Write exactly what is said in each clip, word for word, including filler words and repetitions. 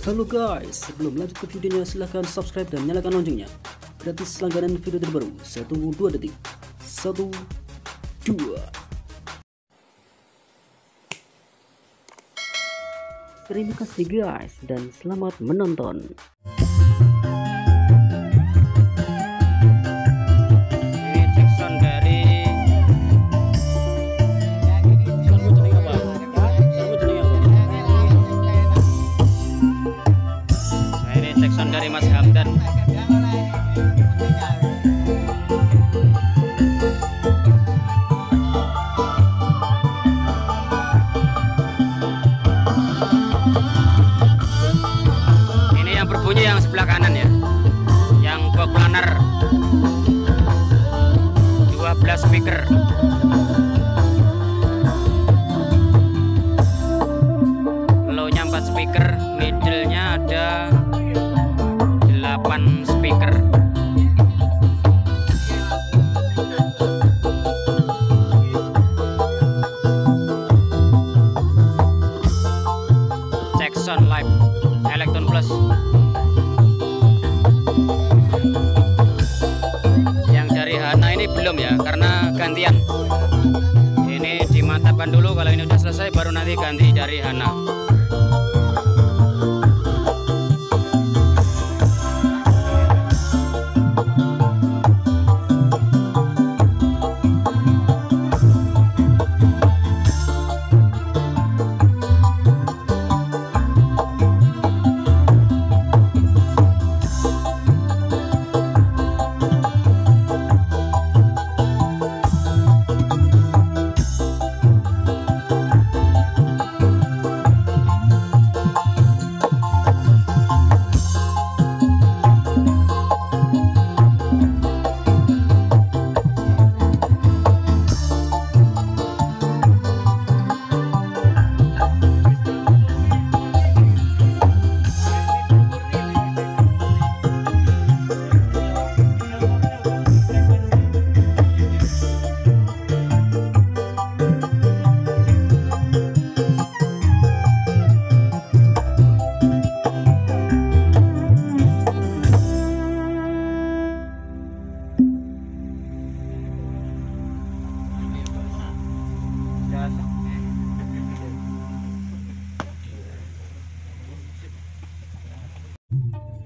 Halo guys, sebelum lanjut ke videonya silahkan subscribe dan nyalakan loncengnya. Gratis langganan video terbaru. Saya tunggu dua detik. Satu, dua. Terima kasih guys dan selamat menonton. Section dari Mas Hamdan. Ini yang berbunyi yang sebelah kanan ya, yang dua planer, dua belas speaker. Low-nya empat speaker, middle-nya ada delapan speaker. Check sound live Electron Plus. Yang dari Hana ini belum ya, karena gantian. Ini dimantapkan dulu, kalau ini udah selesai baru nanti ganti dari Hana.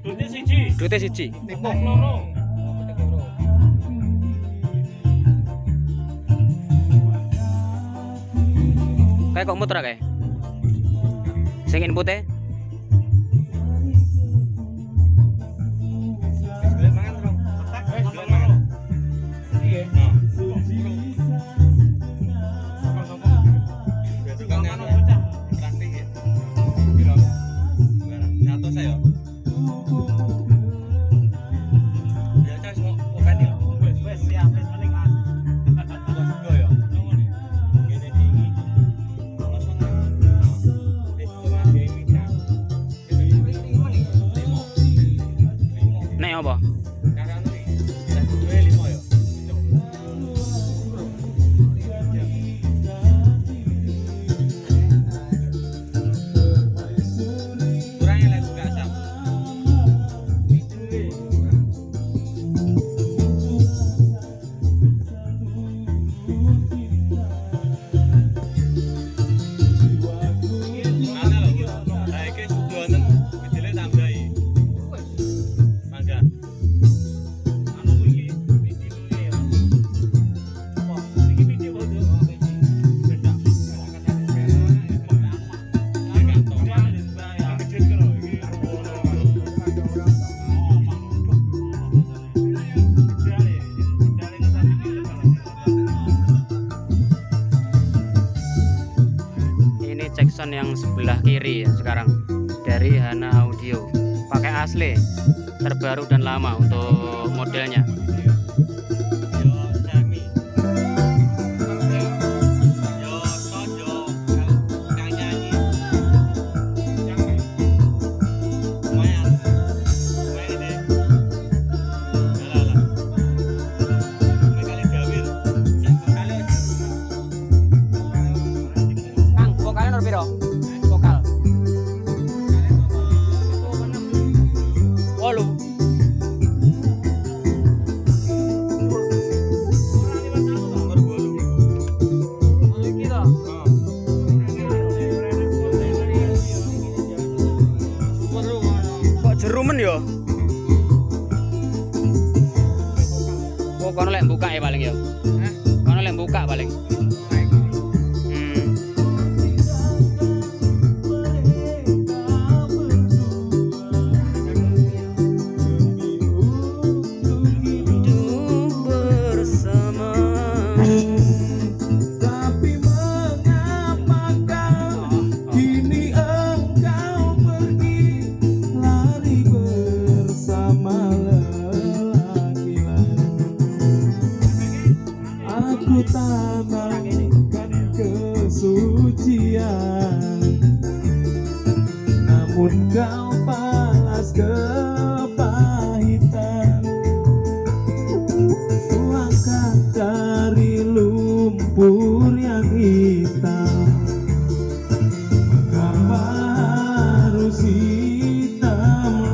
Duitnya siji. Duitnya siji. Teknik loro. Kayak kok muter kae. Sing inpute. Apa? Yang sebelah kiri ya, sekarang dari Hana Audio, pakai asli terbaru dan lama untuk modelnya. Vokal. ya paling ya. Hah? Kono lek buka paling. Namun kau balas kepahitan, ku angkat dari lumpur yang hitam. Mengapa harus hitam?